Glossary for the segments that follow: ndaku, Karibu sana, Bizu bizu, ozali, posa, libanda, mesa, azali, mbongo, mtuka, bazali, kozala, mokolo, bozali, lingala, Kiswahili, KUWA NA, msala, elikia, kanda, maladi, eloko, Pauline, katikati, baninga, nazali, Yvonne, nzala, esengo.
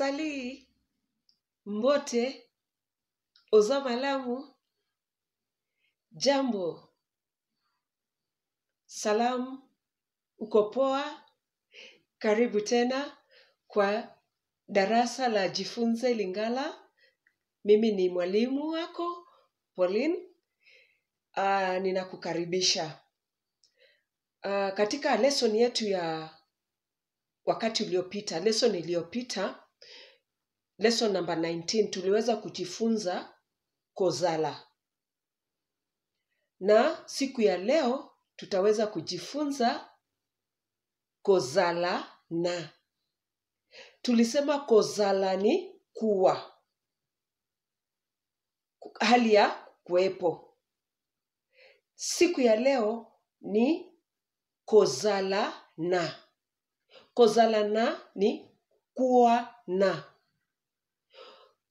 Sali, mbote, oza malamu, jambo, salamu, uko poa, karibu tena kwa darasa la Jifunze Lingala. Mimi ni mwalimu wako, Pauline. Ninakukaribisha. Katika lesson yetu ya wakati uliopita, lesson iliyopita, lesson number 19, tuliweza kujifunza kozala. Na siku ya leo tutaweza kujifunza kozala na. Tulisema kozala ni kuwa, hali ya kuwepo. Siku ya leo ni kozala na. Kozala na ni kuwa na.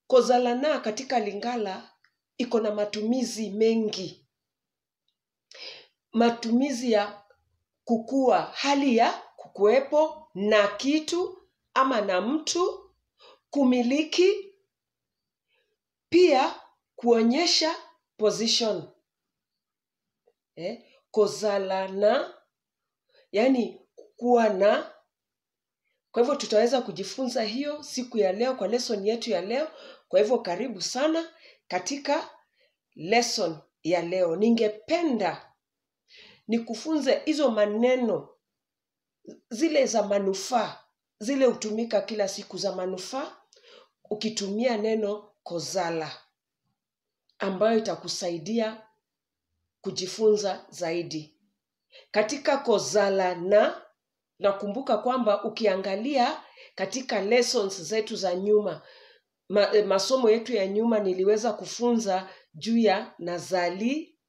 Kozala na katika Lingala iko na matumizi mengi. Matumizi ya kukua, hali ya kukuepo na kitu ama na mtu, kumiliki, pia kuonyesha position. Kozala na, yani kuwa na. Kwa hivyo tutaweza kujifunza hiyo siku ya leo kwa lesson yetu ya leo. Kwa hivyo karibu sana katika lesson ya leo. Ningependa nikufunze hizo maneno zile za manufaa, zile hutumika kila siku za manufaa ukitumia neno kozala, ambayo itakusaidia kujifunza zaidi. Katika kozala na, nakumbuka kwamba ukiangalia katika lessons zetu za nyuma, masomo yetu ya nyuma, niliweza kufunza juu ya nazali,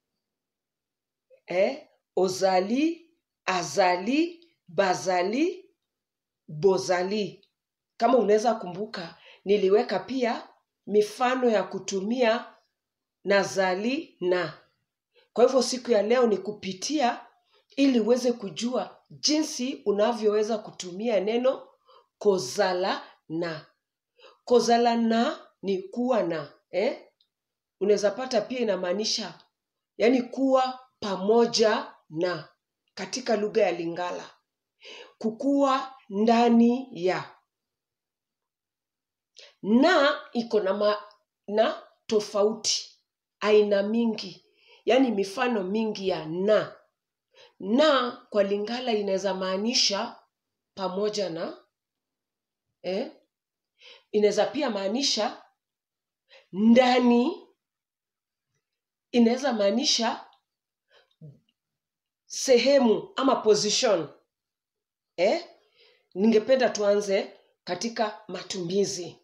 ozali, azali, bazali, bozali. Kama unaweza kumbuka, niliweka pia mifano ya kutumia nazali na. Kwa hivyo siku ya leo ni kupitia ili uweze kujua jinsi unavyoweza kutumia neno kozala na. Kozala na ni kuwa na. Unaweza pata pia inamaanisha, yani kuwa pamoja na, katika lugha ya Lingala. Kukua ndani ya. Na iko na tofauti, aina mingi, yani mifano mingi ya na. Na kwa Lingala inaweza maanisha pamoja na, inaweza pia maanisha ndani, inaweza maanisha sehemu ama position. Ningependa tuanze katika matumizi.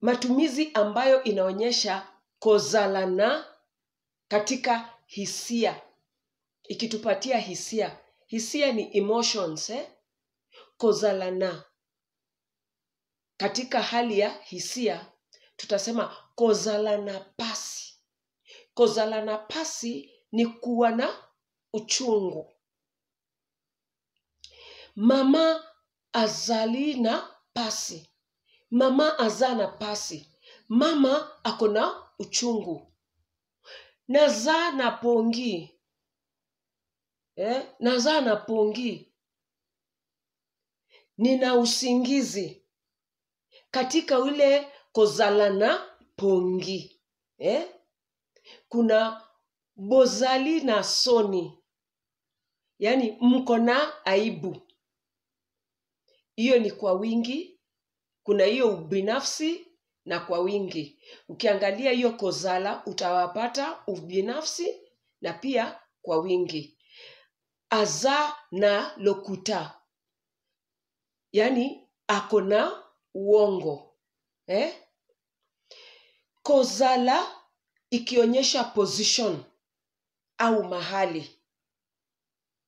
Matumizi ambayo inaonyesha kozala na katika hisia, ikitupatia hisia. Hisia ni emotions, kozala na. Katika hali ya hisia, tutasema kozala na pasi. Kozala na pasi ni kuwa na uchungu. Mama azali na pasi. Mama azana pasi. Mama akona uchungu. Naza na pongi. Naza na pongi, nina usingizi. Katika ule kozala na pongi, kuna bozali na soni, yani mko na aibu. Hiyo ni kwa wingi. Kuna hiyo ubinafsi na kwa wingi. Ukiangalia hiyo kozala utawapata ubinafsi na pia kwa wingi. Aza na lokuta, yani akona uongo. Kozala ikionyesha position au mahali,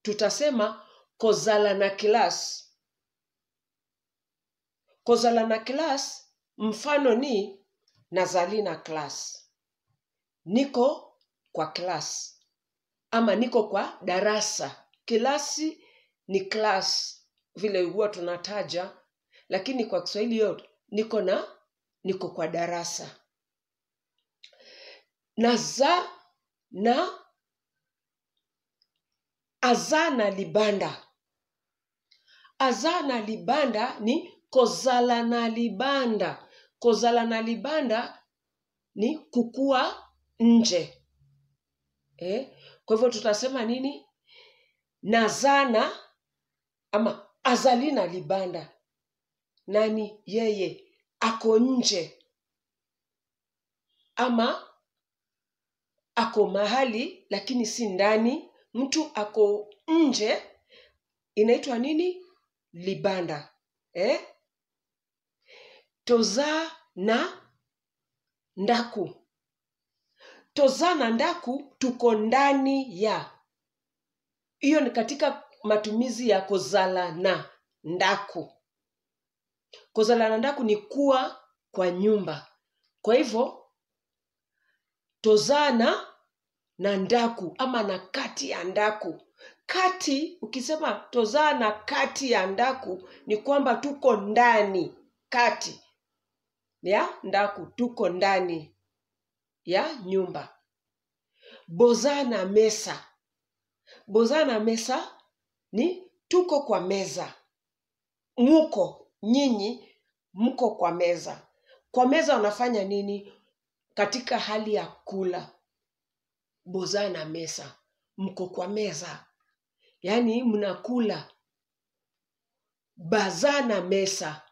tutasema kozala na class. Kozala na class, mfano ni nazali na class. Niko kwa class ama niko kwa darasa. Kilasi ni class, vile huwa tunataja, lakini kwa Kiswahili niko kwa darasa. Aza na libanda. Aza na libanda ni kozala na libanda. Kozala na libanda ni kukua nje. Kwa hivyo tutasema nini? Nazana ama azali na libanda. Nani? Yeye ako nje ama ako mahali lakini si ndani. Mtu ako nje inaitwa nini? Libanda. Toza na ndaku. Toza na ndaku tuko ndani ya. Iyo ni katika matumizi ya kozala na ndaku. Kozala na ndaku ni kuwa kwa nyumba. Kwa hivyo, tozana na ndaku ama na kati ya ndaku. Kati, ukisema tozana kati ya ndaku ni kwamba tuko ndani. Kati ya ndaku tuko ndani ya nyumba. Bozana mesa. Bozana mesa ni tuko kwa meza. Muko, nyinyi, muko kwa meza. Kwa meza unafanya nini? Katika hali ya kula. Bozana mesa. Muko kwa meza. Yani mnakula. Bazana mesa.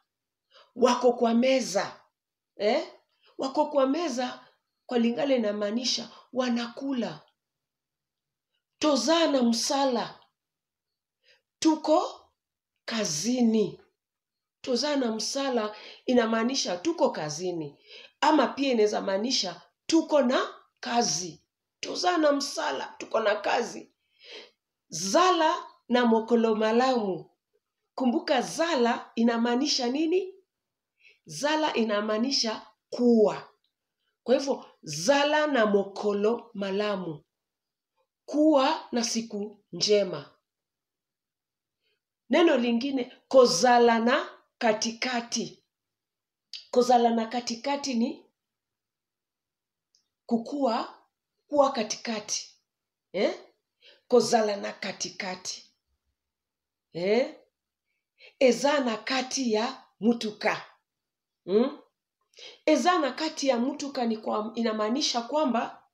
Wako kwa meza. Wako kwa meza kwa lingala inamaanisha wanakula. Tozana msala. Tuko kazini. Tozana msala inamaanisha tuko kazini. Ama pia inaweza maanisha tuko na kazi. Tozana msala, tuko na kazi. Zala na mokolo malamu. Kumbuka zala inamaanisha nini? Zala inamaanisha kuwa. Kwa hivyo, zala na mokolo malamu. Kuwa na siku njema. Neno lingine, kozala na katikati. Kozala na katikati ni kukua, kuwa katikati. Kozala na katikati. Ezana kati ya mtuka. Ezana kati ya mtuka ni inamaanisha kwamba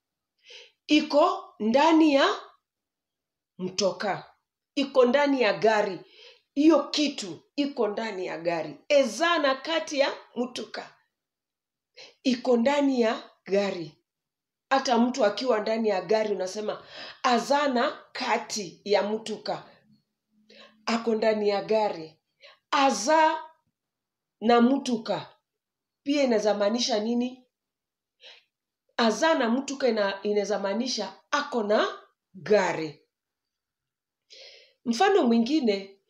iko ndani ya mtoka. Iko ndani ya gari. Iyo kitu iko ndani ya gari. Ezana kati ya mtuka. Iko ndani ya gari. Hata mtu akiwa ndani ya gari unasema azana kati ya mtuka. Ako ndani ya gari. Aza na mtuka. Pia inazamanisha nini? Azana mtuka inazamanisha ako na gari. Mfano mwingine,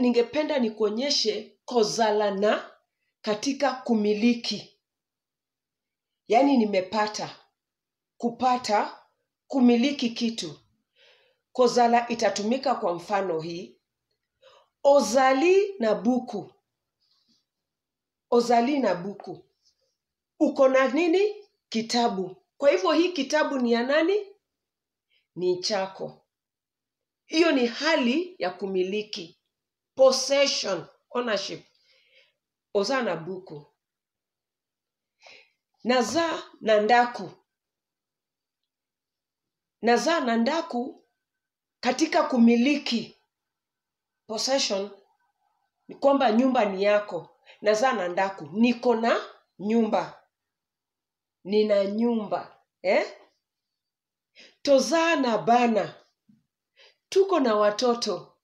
ningependa nikuonyeshe kozala na katika kumiliki. Yani nimepata, kupata, kumiliki kitu. Kozala itatumika kwa mfano hii. Ozali na buku. Ozali na buku. Uko na nini? Kitabu. Kwa hivyo hii kitabu ni ya nani? Ni chako. Hiyo ni hali ya kumiliki. Possession, ownership. Oza na buku. Naza na ndaku. Naza na ndaku katika kumiliki. Possession ni kwamba nyumba ni yako. Naza na ndaku. Niko na nyumba. Nina nyumba. Toza na bana. Tuko na watoto.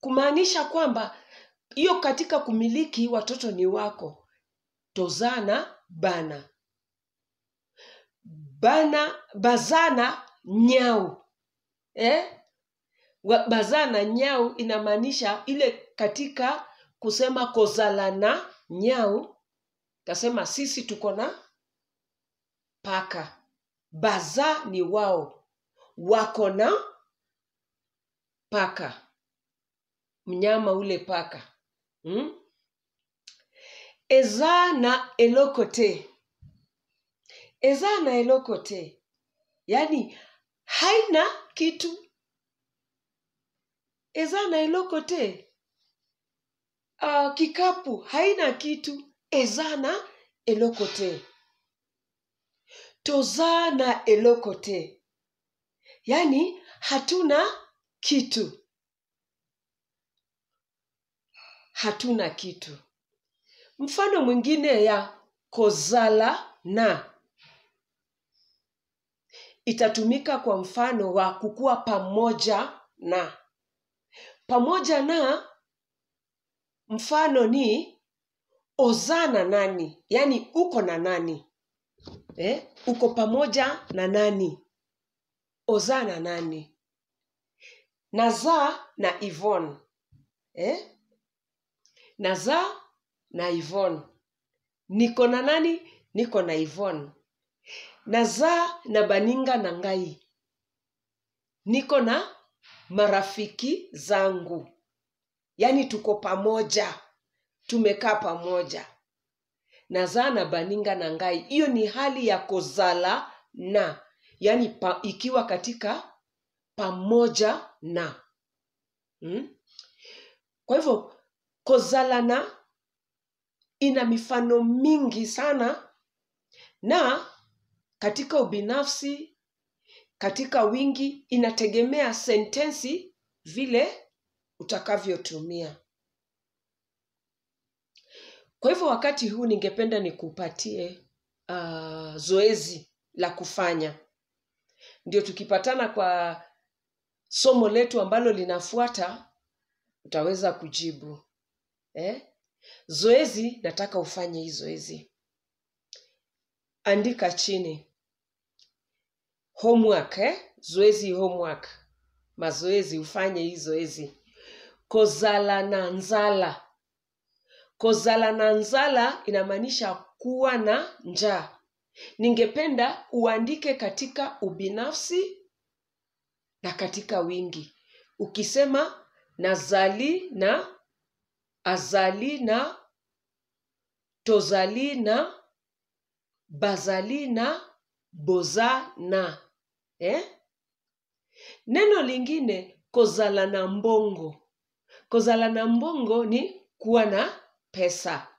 Kumaanisha kwamba hiyo katika kumiliki watoto ni wako. Toza na bana. Bazana nyau. Bazana nyau inamaanisha ile katika kusema kozala na nyau. Kasema sisi tuko na paka. Baza ni wao. Wako na paka. Mnyama ule paka. Eza na eloko te. Eza na eloko te. Yani haina kitu. Eza na eloko te. Kikapu haina kitu. Eza na eloko te. Toza na eloko te. Yani hatuna kitu. Hatuna kitu. Mfano mwingine ya kozala na itatumika kwa mfano wa kukua pamoja na. Pamoja na mfano ni ozana nani, yani uko na nani. Uko pamoja na nani. Ozana nani. Naza na Yvonne. Naza na Yvonne. Niko na nani? Niko na Yvonne. Naza na baninga na ngai. Niko na marafiki zangu. Yani tuko pamoja. Tumekaa pamoja. Naza na baninga na ngai. Iyo ni hali ya kozala na. Yani ikiwa katika pamoja na. Kwa hivyo kozala na ina mifano mingi sana, na katika ubinafsi, katika wingi, inategemea sentensi vile utakavyotumia. Kwa hivyo wakati huu ningependa nikupatie zoezi la kufanya. Ndio tukipatana kwa somo letu ambalo linafuata, utaweza kujibu. Zoezi, nataka ufanye hii zoezi. Andika chini. Homework, zoezi homework. Mazoezi, ufanye hii zoezi. Kozala na nzala. Kozala na nzala inamaanisha kuwa na njaa. Ningependa uandike katika ubinafsi na katika wingi. Ukisema nazali na azali na tozali na bazali na boza na. Neno lingine kozala na mbongo. Kozala na mbongo ni kuwa na pesa.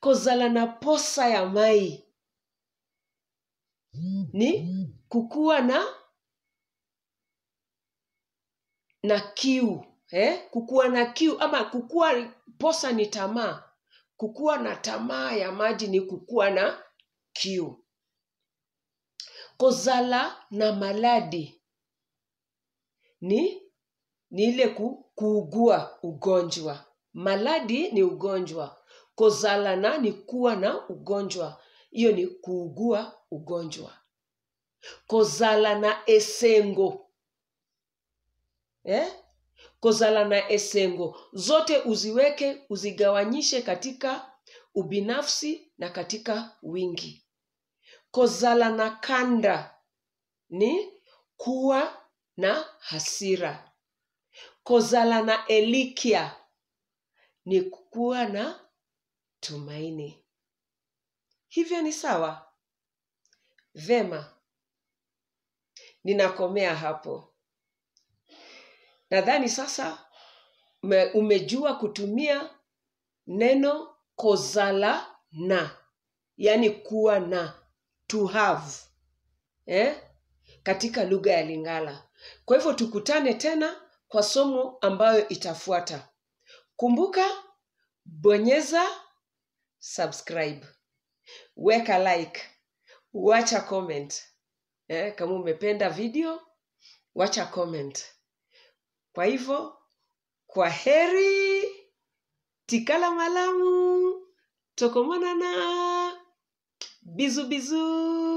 Kozala na posa ya mai ni kukuwa na kiu. Kukuwa na kiu ama kukuwa, posa ni tamaa. Kukuwa na tamaa ya maji ni kukuwa na kiu. Kozala na maladi ni ile kuugua ugonjwa. Maladi ni ugonjwa. Kozala na ni kuwa na ugonjwa. Iyo ni kuugua ugonjwa. Kozala na esengo. Kozala na esengo. Zote uziweke, uzigawanyishe katika ubinafsi na katika wingi. Kozala na kanda ni kuwa na hasira. Kozala na elikia ni kuwa na tumaini. Hivyo ni sawa? Vema. Ninakomea hapo. Nadhani sasa umejua kutumia neno kozala na. Yani kuwa na. To have. Katika lugha ya Lingala. Kwa hivyo tukutane tena kwa somo ambayo itafuata. Kumbuka, bonyeza subscribe. Weka like. Wacha comment. Kama umependa video, wacha comment. Kwa hivyo, kwa heri, tikala malamu, tokomana na, bizu bizu.